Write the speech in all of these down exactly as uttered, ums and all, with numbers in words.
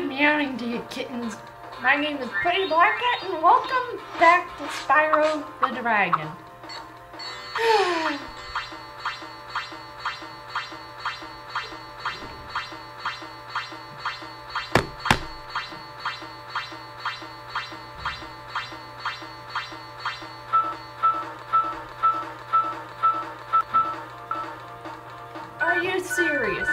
good meowing to you kittens. My name is Puddie Black Cat and welcome back to Spyro the Dragon. Are you serious?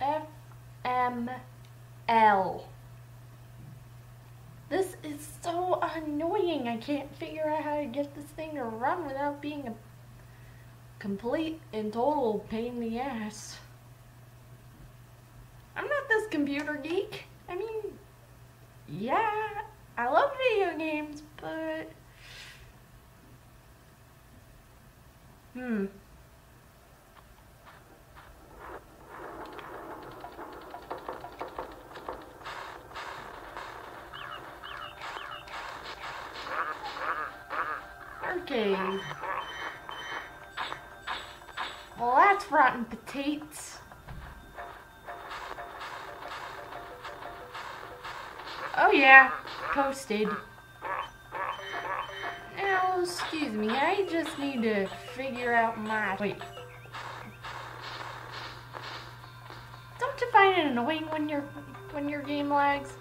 F M L. This is so annoying. I can't figure out how to get this thing to run without being a complete and total pain in the ass. I'm not this computer geek. I mean, yeah, I love video games, but... Hmm. Okay. Well, that's rotten potatoes. Oh yeah, posted. Now, excuse me, I just need to figure out my... Wait. Don't you find it annoying when your, when your game lags?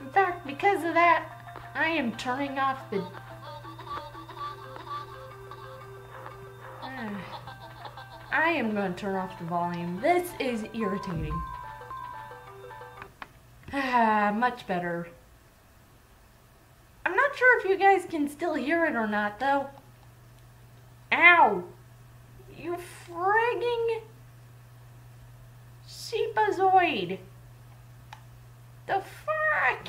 In fact, because of that, I am turning off the... Uh, I am going to turn off the volume. This is irritating. Ah, much better. I'm not sure if you guys can still hear it or not, though. Ow! You frigging Sheepazoid! The fuck?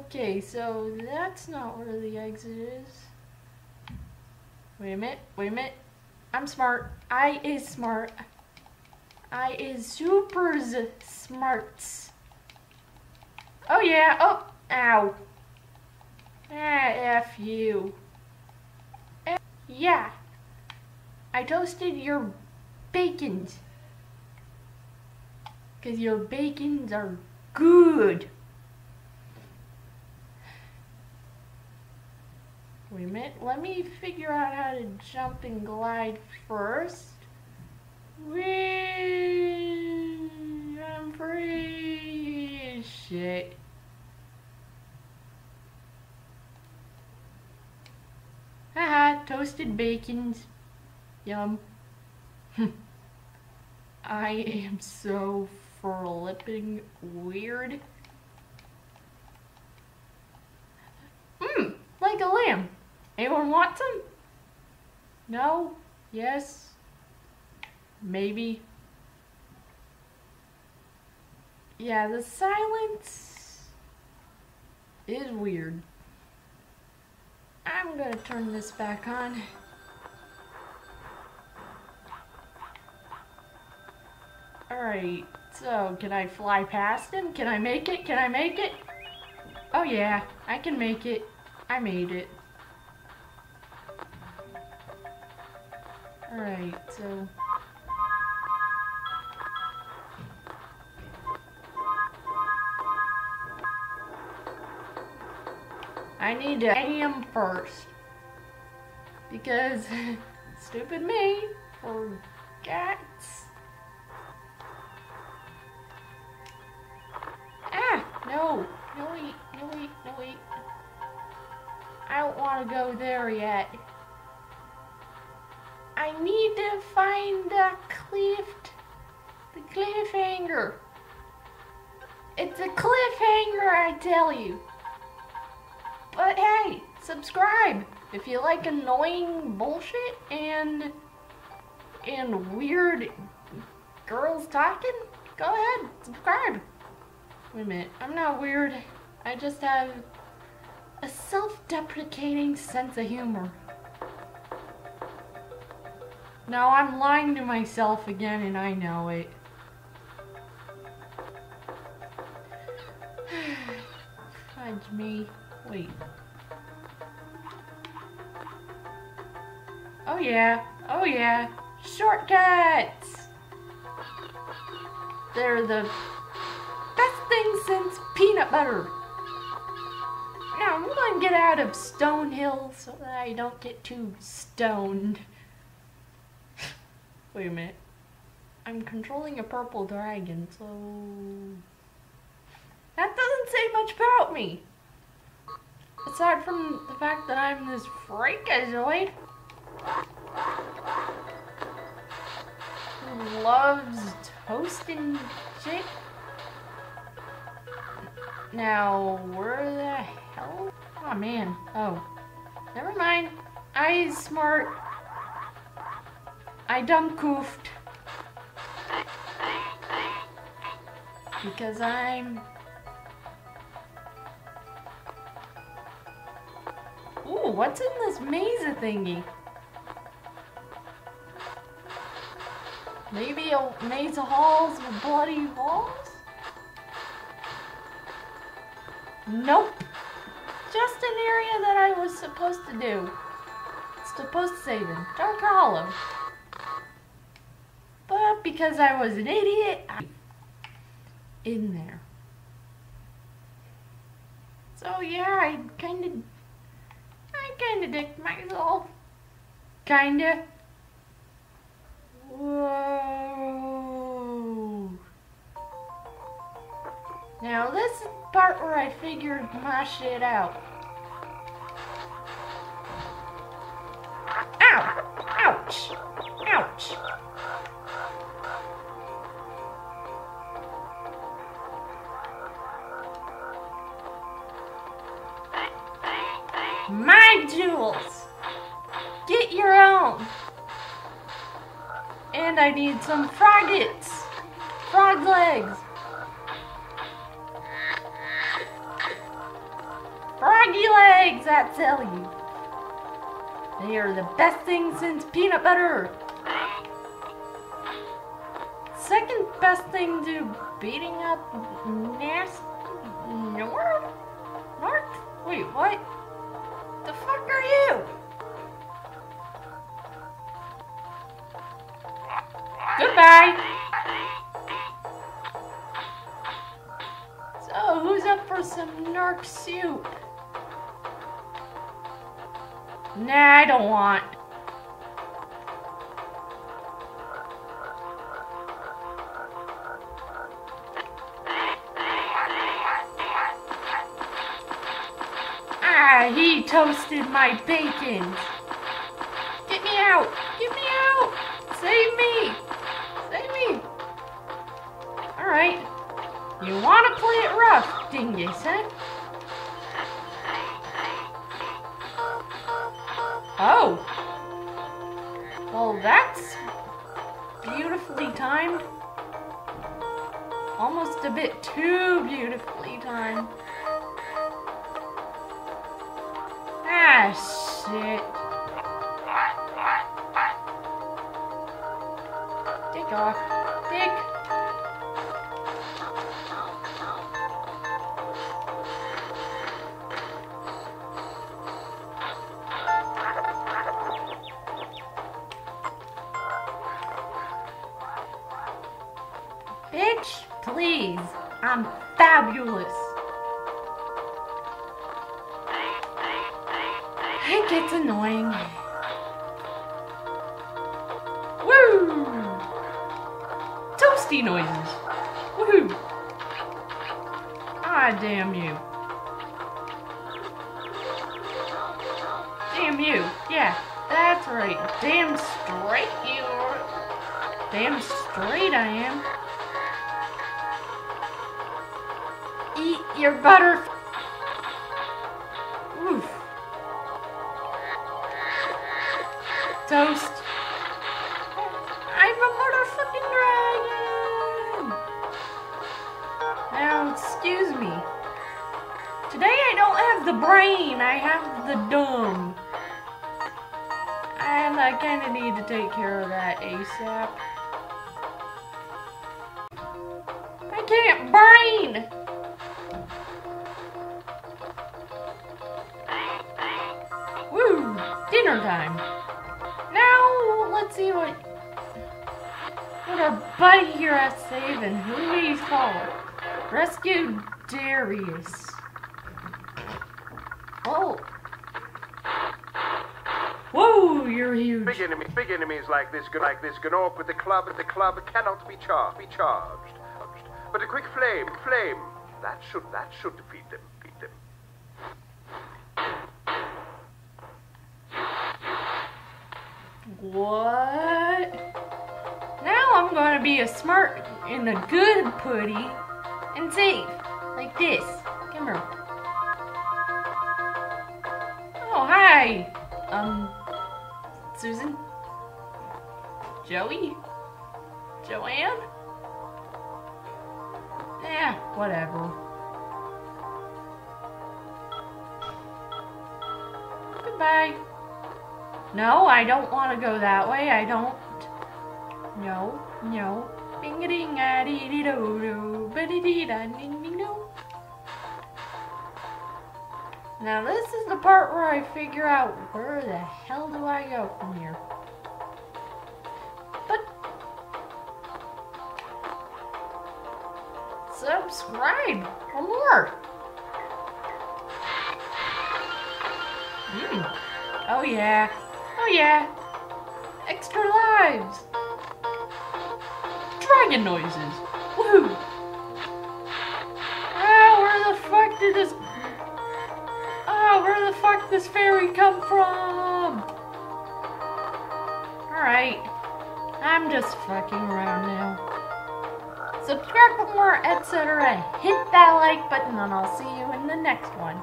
Okay, so that's not where the exit is. Wait a minute, wait a minute. I'm smart. I is smart. I is super smarts. Oh yeah, oh, ow. Ah, F you. F yeah. I toasted your bacons. Cause your bacons are good. Wait a minute, let me figure out how to jump and glide first. Wee, I'm free. Shit. Haha, toasted bacons. Yum. I am so flipping weird. Mmm, like a lamb. Anyone want some? No? Yes? Maybe. Yeah, the silence is weird. I'm gonna turn this back on. Alright, so can I fly past him? Can I make it? Can I make it? Oh yeah, I can make it. I made it. Alright, so... I need to aim first, because stupid me forgot. Ah, no, no wait, no wait, no wait. I don't want to go there yet. I need to find the cliff, the cliffhanger. It's a cliffhanger, I tell you. But hey, subscribe if you like annoying bullshit and and weird girls talking. Go ahead, subscribe. Wait a minute, I'm not weird. I just have a self-deprecating sense of humor. No, I'm lying to myself again, and I know it. besides me. Wait. Oh yeah, oh yeah, shortcuts! They're the best thing since peanut butter. Now I'm gonna get out of Stonehill so that I don't get too stoned. Wait a minute. I'm controlling a purple dragon, so... that doesn't say much about me. Aside from the fact that I'm this Freakazoid who loves toast and shit. Now, where the hell? Oh man. Oh. Never mind. I smart. I dumb koofed. Because I'm... ooh, what's in this maze thingy? Maybe a maze of halls with bloody walls? Nope. Just an area that I was supposed to do. It's supposed to save in Dark Hollow. But because I was an idiot, I... in there. So yeah, I kind of... I kind of dicked myself. Kind of. Whoa. Now this is the part where I figured my shit out. Ow! Ouch! Ouch! My jewels! Get your own! And I need some froggets! Frog legs! Froggy legs, I tell you! They are the best thing since peanut butter! Second best thing to beating up Nas- Gnorc? Gnorc? Wait, what? The fuck are you? Goodbye. So who's up for some Gnorc soup? Nah, I don't want. He toasted my bacon. Get me out! Get me out! Save me! Save me! Alright. You wanna play it rough, didn't you, son? Oh! Well, that's beautifully timed. Almost a bit too beautifully timed. Ah, shit. Dick off. Dick. Bitch, please. I'm fabulous. It gets annoying. Woo! Toasty noises. Woohoo! Ah, damn you. Damn you. Yeah, that's right. Damn straight you are. Damn straight I am. Eat your butter. Oof. Toast. I'm a motherfucking dragon! Now, excuse me. Today I don't have the brain, I have the dumb. And I kinda need to take care of that ASAP. I can't brain! dinner time. Now, let's see what, what our buddy here has to save and who he's called. Rescue Darius. Oh. Whoa, you're huge. Big enemy, big enemies like this, like this Gnorc with the club, the club cannot be charged, be charged. But a quick flame, flame. That should, that should defeat them, defeat them. What? Now I'm gonna be a smart and a good Puddie and save like this. Come here. Oh, hi. Um, Susan? Joey? Joanne? Eh, whatever. Goodbye. No, I don't want to go that way. I don't. No, no. Bing a ding a dee dee doo doo. Ba dee dee da ding ding doo. Now this is the part where I figure out where the hell do I go from here. But subscribe for more. Mm. Oh yeah, oh yeah, extra lives, dragon noises, woohoo. Ah, where the fuck did this? Where the fuck does fairy come from? Alright. I'm just fucking around now. Subscribe for more, et cetera. Hit that like button and I'll see you in the next one.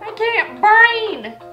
I can't breathe!